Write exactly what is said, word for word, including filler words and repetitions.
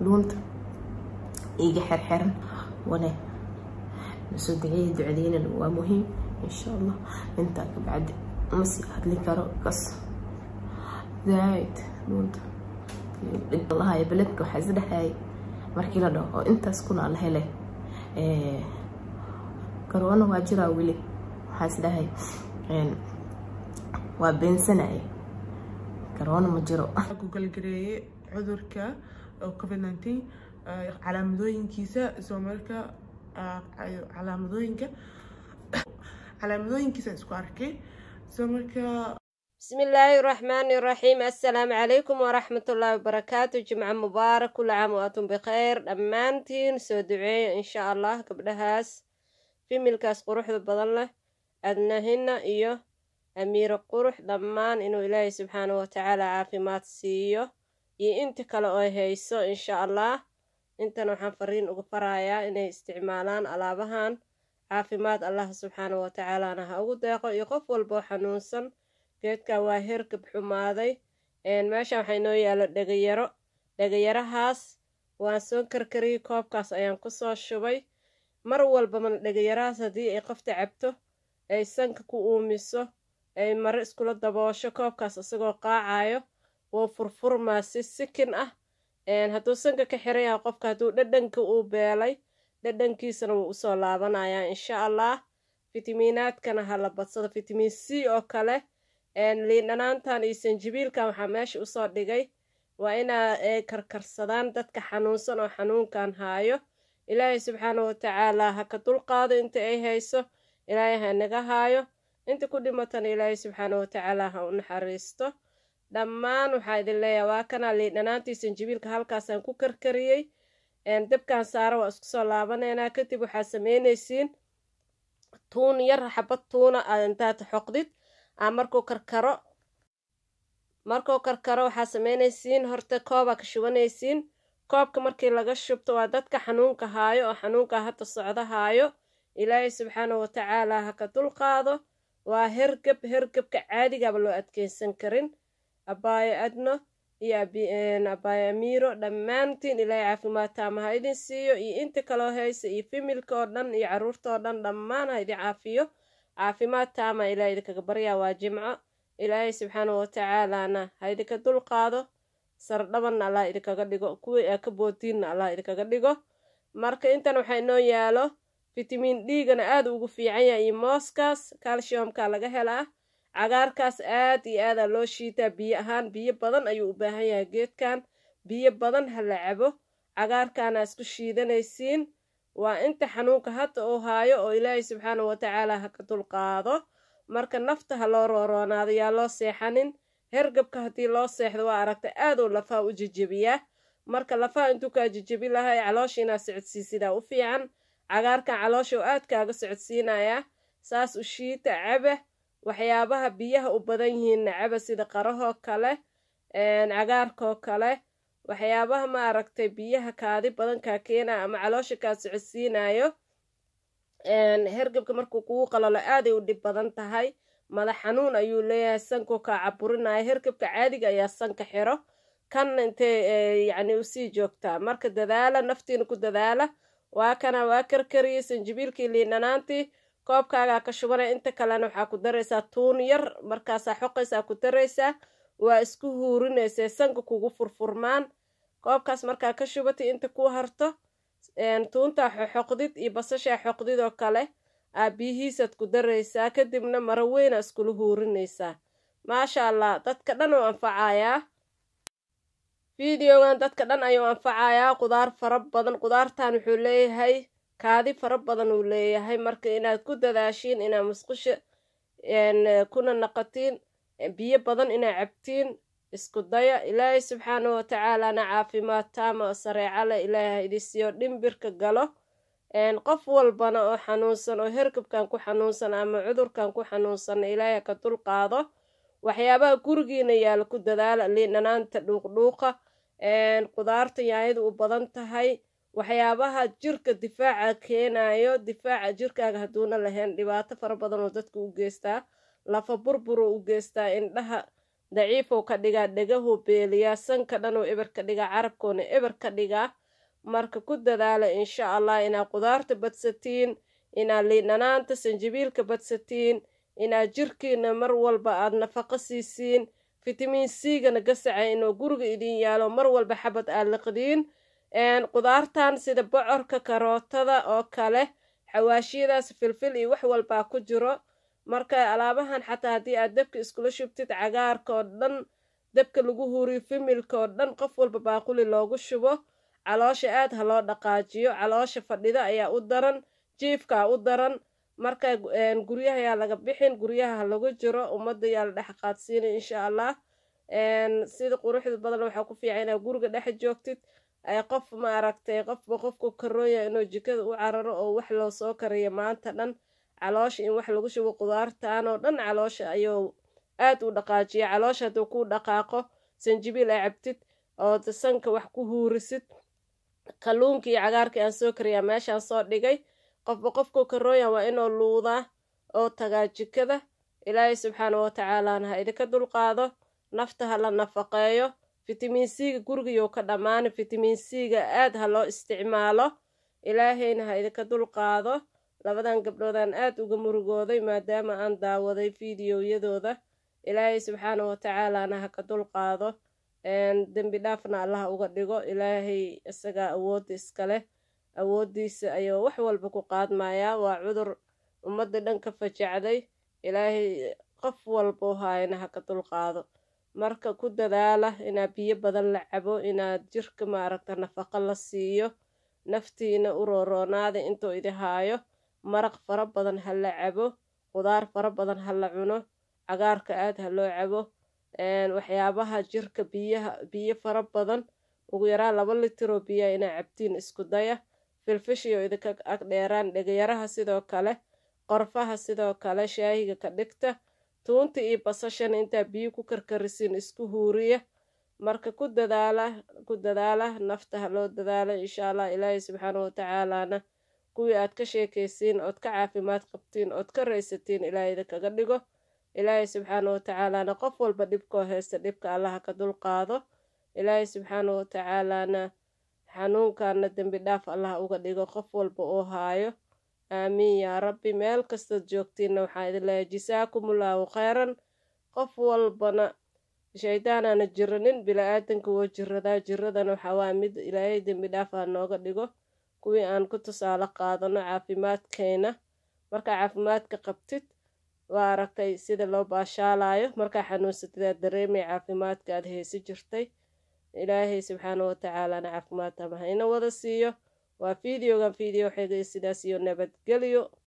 لونت يجي حر حرم وانا نسودي دعدين ومهم ان شاء الله انت بعد مسي هدلي كرو قص زايد لونت الله هاي بلدك وحزده هاي مركي لا دو انت سكون على هله ايه كروان واجرا ويلي حزده هاي ان وبين سنه كروان مجرو جوجل جري عذرك او كوفيد تسعة عشر على مدوين كيسة سومركا على مدوين كا على مدوين كيسة سكاركي سومركا. بسم الله الرحمن الرحيم. السلام عليكم ورحمة الله وبركاته. جمعة مبارك، كل عام وأنتم بخير. أمانتين سو دعي إن شاء الله قبلهاس في ملكاس قروح بضلنا أدنهن إيو أمير القروح ضمان إنه إلهي سبحانه وتعالى عافيمات سيو ينتي كلا هيسو إن شاء الله. إنتنا وحن فرين أقو فرايا إنه استعمالان ألابهان عافيمات الله سبحانه وتعالى نها أقو داقو يقف والبو حنونسا جدكا واهرك بحماضي إن ماشا وحينو يالو دقيرو دقيرو هاس وانسون كركري كوبكاس أيان قصو الشبي مروال بمن دقيرو هاسدي يقف تعبتو أي سنك كو أميسو أي مرئس كل الدبوشو كوبكاس أسيقو قاعايو وفرفر ماسي السكن أه إن هادو سنكا كحريها قفكا هادو ددنكا او بيلاي ددنكيسنا وقصو لابنايا إن شاء الله. فيتامينات كان هالبطسة فيتامين سي او كاله إن لينا نانتان إيسنجبيلكا وحماش وصو ديجاي وإنا إيه كركرسدان دادكا حنونسان أو حنون كان هايو إلهي سبحانه وتعالى هكادول قاضي انت اي هايسو إلهي هانيغا هايو انت كل متن إلهي سبحانه وتعالى هاون حريستو دمان وحايد اللي واكنا لينا نانتي سنجبيلك هالكاسان كو كركريي ان دبكان سارو اسكسو لابان انا كتبو حاسمينيسين تون ير حبات تونة انتات حقدت امركو كركرو مركو كركرو حاسمينيسين هرتا كوبا كشوانيسين كوبك مركي لغشبتو وادادك حنونكا هايو وحنونكا حتى الصعودة هايو إلهي سبحانه وتعالى هكا تلقاضو وهركب هركب كعادي قبلو ادكين سنكرين أبايا أدنو يا بين أبايا ميرو دمانتين إلى عافيماتا ما هايدين سيو إي انت كلو هايس إي في ملكودن إي عرورتودن دمان هايدي عافيو عافيماتا ما إلى إيدك كبريا واجمعة إلهي سبحانه وتعالى أنا هايدي كدول قادو سردبن على إيدك كديغو كوي أكبوتين على إيدك كديغو ماركا انت نوحينو يالو فيتامين دي غن آد وغو في عيا إي موسكاس كالشيوم كالغا هلا cagaarkaas aad iyo aad loo shiitaa biyo ahaan. biyo badan ayuu u baahan yahay geedkan. biyo badan ha la cabo. cagaarkaana isku shiidanaysiin. waa inta xanuunka hadda oo haayo oo ilaahay subxaanahu wa tacaala ha ka dulqaado. marka nafta ha loo rooroonaado yaa loo seexanin. hergabka haddii loo seexdo waa aragta aad oo lafaha u jejebiyaa. marka lafaha intuu kaa jejebi lahaa caloosha inaa socodsiisidaa u fiican. cagaarkan caloosha oo aad kaaga socodsiinayaa saas u shiita caba waxyaabaha biyaha u badan yihiin nacaba sida qaraho kale een cagaarko kale waxyaabaha ma aragtay biyaha kaadi badan ka keenaa ama caloosha ka socodsiinaayo een hergabka markuu kugu qalalo aad u dhib badan tahay madax xanuun ayuu leeyahay sanku ka caburinaa hergabka caadiga ayaa sanka xiro kan intee yani u sii joogtaa marka dadaala naftiina ku dadaala waa kana waa karkariye sanjibiilkii liinanaantii koobkaaga ka shubana inta kalena waxa ku dareysa tuun yar markaas xoqaysa ku dareysa waa isku huurinaysa sanka kugu furfurmaan koobkaas marka ka shubati inta ku harto een tuunta xoqdid iyo basasha xoqdid oo kale abihiisad ku dareysa kadibna mar weyn isku huurinaysa ma sha Allah dadka dhan oo anfacaya fiidiyogan dadka dhan ayuu anfacaya qudaar fara badan qudaartan wuxuu leeyahay kaadi fara badan uu leeyahay marka inaad ku dadaashiin ina musqusha in kuna naqatin biyo badan ina cabtiin isku daya ilaahay subxaanahu wa ta'aala na caafimaad taam oo sareeca la ilaahay idisiyo dhimbirka galo in qof walbana oo xanuunsan oo herkabkan ku xanuunsan ama cudurkan ku xanuunsan ilaahay ka dulqaado waxyaabaha gurigiina yaal ku dadaala liinanaanta dhuuqdhuuqa in qudaarta yaayadu u badan tahay waxyaabaha jirka difaaca keenayo difaaca jirkaaga haduuna lahayn dhibaato fara badan oo dadku u geystaa lafa burbur u geystaa indhaha daciifow ka dhiga dhagahu beeliya sanka dhan oo eber ka dhiga carabkoona eber ka dhiga marka ku dadaala insha Allah inaa qudaarta badsatiin inaa liinanaanta sanjibiilka badsatiin inaa jirkiina mar walba aad nafaqo siisiin fitamiin C ga nagasaca inuu guriga idin yaalo mar walba xabad aad liqdiin een qudaartan sida bocorka karootada oo kale xawaashiyadaas filfil iyo wax walba ku jiro marka alaabahan xataa hadii aad dabka iskula shubtid cagaarka oo dhan dabka lagu huriyo familka oo dhan qof walba baaquli loogu shubo caloosha aad ha loo dhaqaajiyo caloosha fadhida ayaa u daran jiifka u daran marka een guryaha ayaa laga bixin guryaha lagu jiro umada ayaa dhex qaadsiin insha Allah een sida quruxda badan waxa ku fiican inaad guriga dhex joogtid ay qof ma aragtay qof qofku karooyo inuu jikada u cararo oo wax loo soo kariyo maanta dhan caloosha in wax lagu shubo qudaartaan oo dhan caloosha ayuu aad u dhaqaajiyo caloosha tuu ku dhaqaaqo sanjibiil ay cabtid oo sanka wax ku huurisid kalluunka iyo cagaarka aan soo kariya meeshaan soo dhigay qofba qofku karooya waa inuu luuda oo tagaa jikada Ilaahay subxaanahu wa ta'aala ha idinka dulqaado nafta hala nafaqeeyo fitamiin C ga guriga iyo ka dhamaana fitamiin C ga aad ha loo isticmaalo Ilaahayna ha idinka dulqaado labadan gabdhoodan aad uga murugooday maadaama aan daawaday fiidiyoyadooda Ilaahay subxaanahu wa ta'aala ha ka dulqaado een dambi dhaafna Allah uga dhigo Ilaahay isaga awood iska leh awoodiisa ayuu wax walba ku qaadmaaya waa cudur ummadda dhan ka fajacday Ilaahay qof walba haayna ha ka dulqaado marka ku dadaala in biyo badan la cabo in jirka maaragta nafaqo la siiyo naftiina u rooronaada inta uu idahaayo maraq fara badan hal la cabo qudaar fara badan hal la cuno cagaarka aad hal loo cabo een waxyaabaha jirka biyaha biyo fara badan ugu yaraa laba litir oo biyo ina cabtiin isku daya filfishiyo idinka ag dheeraan dhagayaraha sidoo kale qorfaha sidoo kale shaahiga ka dhigta tuunta iyo basashan inta biyo ku karkarisiin isku huuriya marka ku dadaala ku dadaala nafta loo dadaala insha Allah Ilaahay subxaanahu wa ta'aala kuwi aad ka sheekeysiin oo ka caafimaad qabtiin oo ka reysatiin Ilaahay idinkaga dhigo Ilaahay subxaanahu wa ta'aala qof walba dibko heesta dibka Allah ka dulqaado Ilaahay subxaanahu wa ta'aala xanuunkaana dambi dhaaf Allah uga dhigo qof walba oo haayo aamiin yaa rabbi meel kasta joogtiina waxa idin leeyahay jisaakumullahu khayran qof walbana shaydaanana jirinin bila aadanka oo jirada jiradana waxa waa mid Ilaahay dambi dhaaf nooga dhigo kuwi aan ku tusaale qaadano caafimaadkeena marka caafimaadka qabtid waa aragtay sida loo baashaalayo marka xanuunsatid dareemay caafimaadka aad heesi jirtay Ilaahay subxaanahu wa ta'aala caafimaadka ma hayna wada siiyo waa fiidiyogan fiidiyo xigay sidaas iyo nabad galiyo